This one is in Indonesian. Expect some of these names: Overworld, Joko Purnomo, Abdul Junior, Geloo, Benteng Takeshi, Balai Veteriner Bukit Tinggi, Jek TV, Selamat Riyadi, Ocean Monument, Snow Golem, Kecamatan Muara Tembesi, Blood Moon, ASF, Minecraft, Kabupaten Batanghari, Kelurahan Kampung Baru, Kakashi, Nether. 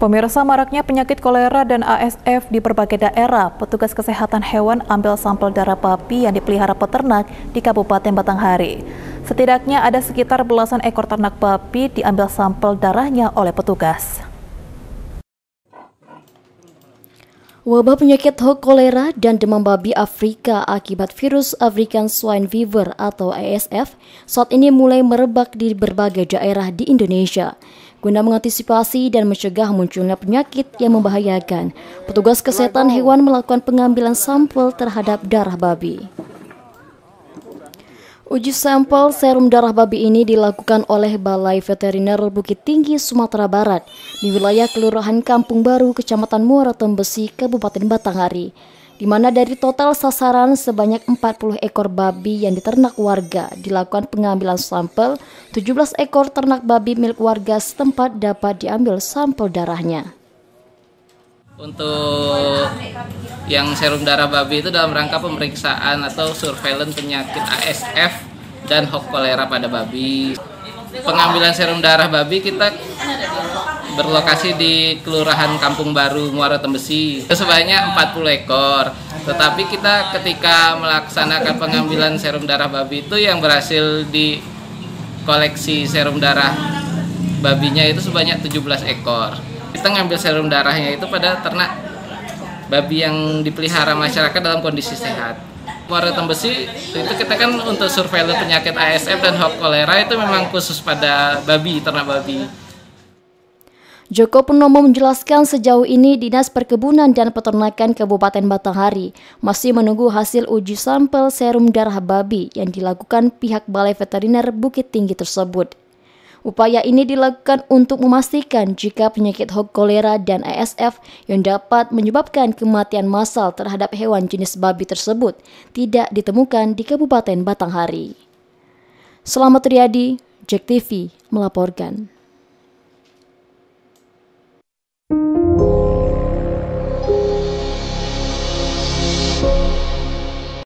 Pemirsa, maraknya penyakit kolera dan ASF di berbagai daerah, petugas kesehatan hewan ambil sampel darah babi yang dipelihara peternak di Kabupaten Batanghari. Setidaknya ada sekitar belasan ekor ternak babi diambil sampel darahnya oleh petugas. Wabah penyakit hoak kolera dan demam babi Afrika akibat virus African Swine Fever atau ASF saat ini mulai merebak di berbagai daerah di Indonesia. Guna mengantisipasi dan mencegah munculnya penyakit yang membahayakan, petugas kesehatan hewan melakukan pengambilan sampel terhadap darah babi. Uji sampel serum darah babi ini dilakukan oleh Balai Veteriner Bukit Tinggi, Sumatera Barat di wilayah Kelurahan Kampung Baru, Kecamatan Muara Tembesi, Kabupaten Batanghari, di mana dari total sasaran sebanyak 40 ekor babi yang diternak warga dilakukan pengambilan sampel, 17 ekor ternak babi milik warga setempat dapat diambil sampel darahnya. Untuk yang serum darah babi itu dalam rangka pemeriksaan atau surveillance penyakit ASF dan hoak kolera pada babi. Pengambilan serum darah babi kita berlokasi di Kelurahan Kampung Baru, Muara Tembesi. Sebanyak 40 ekor. Tetapi kita ketika melaksanakan pengambilan serum darah babi itu yang berhasil di koleksi serum darah babinya itu sebanyak 17 ekor. Kita ngambil serum darahnya itu pada ternak babi yang dipelihara masyarakat dalam kondisi sehat. Muara Tembesi itu kita kan untuk surveillance penyakit ASF dan hoak kolera itu memang khusus pada babi, ternak babi. Joko Purnomo menjelaskan sejauh ini Dinas Perkebunan dan Peternakan Kabupaten Batanghari masih menunggu hasil uji sampel serum darah babi yang dilakukan pihak Balai Veteriner Bukit Tinggi tersebut. Upaya ini dilakukan untuk memastikan jika penyakit hoak kolera dan ASF yang dapat menyebabkan kematian massal terhadap hewan jenis babi tersebut tidak ditemukan di Kabupaten Batanghari. Selamat Riyadi, Jek TV melaporkan.